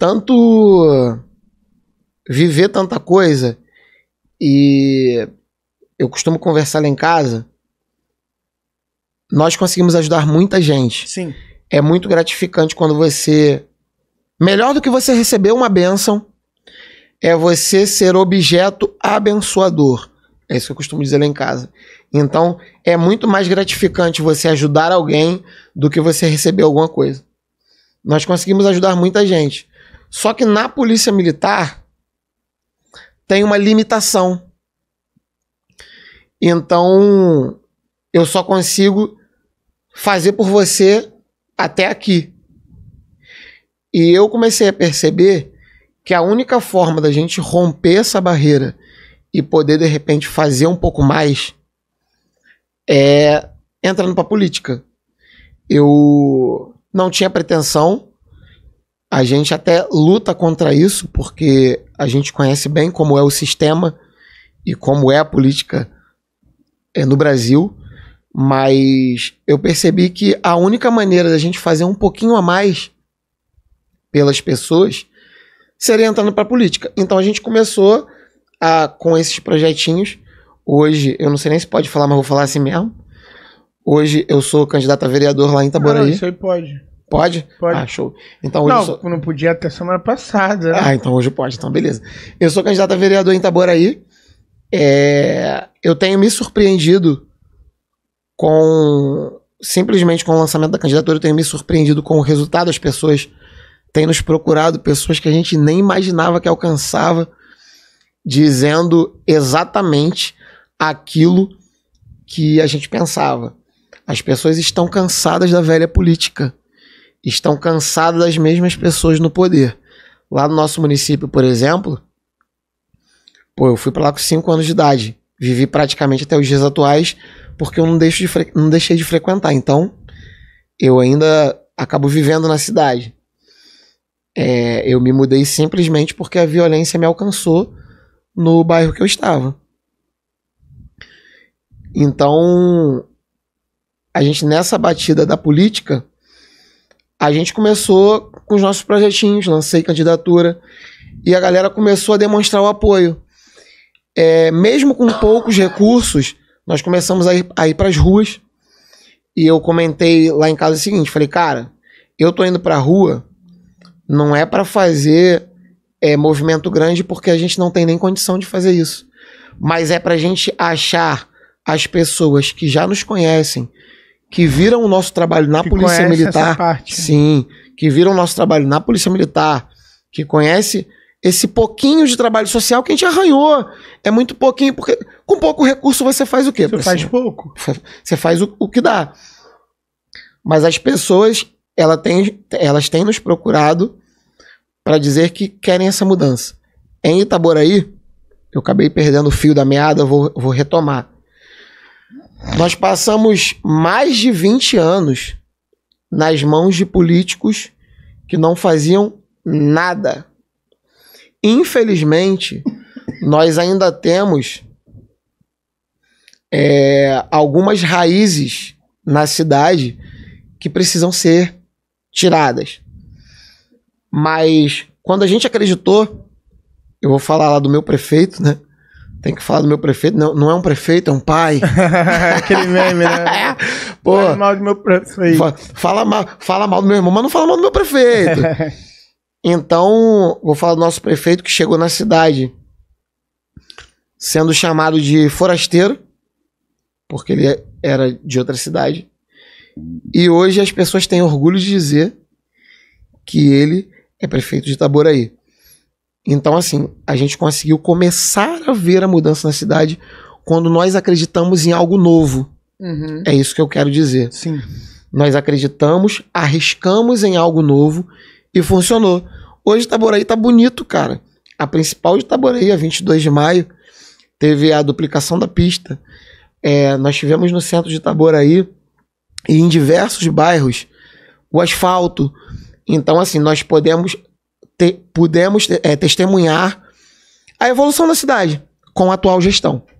tanto viver tanta coisa. E eu costumo conversar lá em casa. Nós conseguimos ajudar muita gente. Sim. É muito gratificante quando você... Melhor do que você receber uma bênção é você ser objeto abençoador. É isso que eu costumo dizer lá em casa. Então, é muito mais gratificante você ajudar alguém do que você receber alguma coisa. Nós conseguimos ajudar muita gente. Só que na Polícia Militar tem uma limitação. Então, eu só consigo fazer por você até aqui. E eu comecei a perceber que a única forma da gente romper essa barreira e poder, de repente, fazer um pouco mais é entrando para a política. Eu não tinha pretensão. A gente até luta contra isso, porque a gente conhece bem como é o sistema e como é a política no Brasil. Mas eu percebi que a única maneira da gente fazer um pouquinho a mais pelas pessoas seria entrando para a política. Então a gente começou com esses projetinhos. Hoje, eu não sei nem se pode falar, mas vou falar assim mesmo. Hoje eu sou candidato a vereador lá em Itaboraí. Não, isso aí pode. Pode? Pode. Ah, show. Então, hoje não podia até semana passada. Né? Ah, então hoje pode. Então, beleza. Eu sou candidato a vereador em Itaboraí. Eu tenho me surpreendido com... Simplesmente com o lançamento da candidatura, eu tenho me surpreendido com o resultado. As pessoas têm nos procurado, pessoas que a gente nem imaginava que alcançava, dizendo exatamente aquilo que a gente pensava. As pessoas estão cansadas da velha política. Estão cansadas das mesmas pessoas no poder. Lá no nosso município, por exemplo, eu fui para lá com 5 anos de idade. Vivi praticamente até os dias atuais, porque eu não deixei de frequentar. Então, eu ainda acabo vivendo na cidade. Eu me mudei simplesmente porque a violência me alcançou no bairro que eu estava. Então, a gente, nessa batida da política, a gente começou com os nossos projetinhos, lancei candidatura, e a galera começou a demonstrar o apoio. Mesmo com poucos recursos, nós começamos a ir para as ruas, e eu comentei lá em casa o seguinte, falei, cara, eu tô indo para a rua, não é para fazer movimento grande, porque a gente não tem nem condição de fazer isso, mas é para a gente achar as pessoas que já nos conhecem, que viram o nosso trabalho na Polícia Militar, sim, que viram o nosso trabalho na Polícia Militar, que conhece esse pouquinho de trabalho social que a gente arranhou. É muito pouquinho, porque com pouco recurso você faz o quê? Você faz pouco. Você faz o que dá. Mas as pessoas, elas têm nos procurado para dizer que querem essa mudança. Em Itaboraí, eu acabei perdendo o fio da meada, vou retomar. Nós passamos mais de 20 anos nas mãos de políticos que não faziam nada. Infelizmente, nós ainda temos algumas raízes na cidade que precisam ser tiradas. Mas quando a gente acreditou, eu vou falar lá do meu prefeito, né? Tem que falar do meu prefeito. Não, não é um prefeito, é um pai. Aquele meme, né? Pô, fala mal do meu prefeito. Fala mal do meu irmão, mas não fala mal do meu prefeito. Então, vou falar do nosso prefeito que chegou na cidade sendo chamado de forasteiro, porque ele era de outra cidade. E hoje as pessoas têm orgulho de dizer que ele é prefeito de Itaboraí. Então, assim, a gente conseguiu começar a ver a mudança na cidade quando nós acreditamos em algo novo. Uhum. É isso que eu quero dizer. Sim. Nós acreditamos, arriscamos em algo novo e funcionou. Hoje Itaboraí tá bonito, cara. A principal de Itaboraí, a 22 de maio, teve a duplicação da pista. Nós tivemos no centro de Itaboraí e em diversos bairros o asfalto. Então, assim, nós pudemos testemunhar a evolução da cidade com a atual gestão.